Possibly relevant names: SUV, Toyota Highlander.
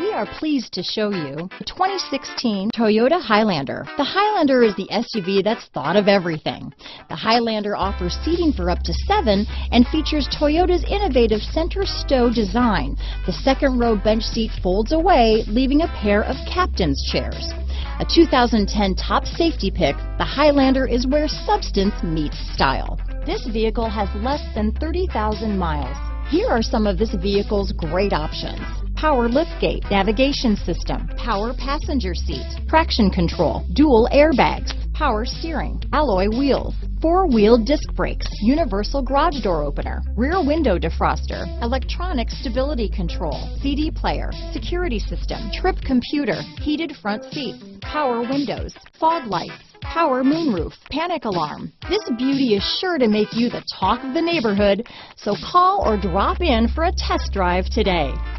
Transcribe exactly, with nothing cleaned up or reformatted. We are pleased to show you the twenty sixteen Toyota Highlander. The Highlander is the S U V that's thought of everything. The Highlander offers seating for up to seven and features Toyota's innovative center stow design. The second row bench seat folds away, leaving a pair of captain's chairs. A two thousand ten top safety pick, the Highlander is where substance meets style. This vehicle has less than thirty thousand miles. Here are some of this vehicle's great options: power liftgate, navigation system, power passenger seat, traction control, dual airbags, power steering, alloy wheels, four-wheel disc brakes, universal garage door opener, rear window defroster, electronic stability control, C D player, security system, trip computer, heated front seats, power windows, fog lights, power moonroof, panic alarm. This beauty is sure to make you the talk of the neighborhood, so call or drop in for a test drive today.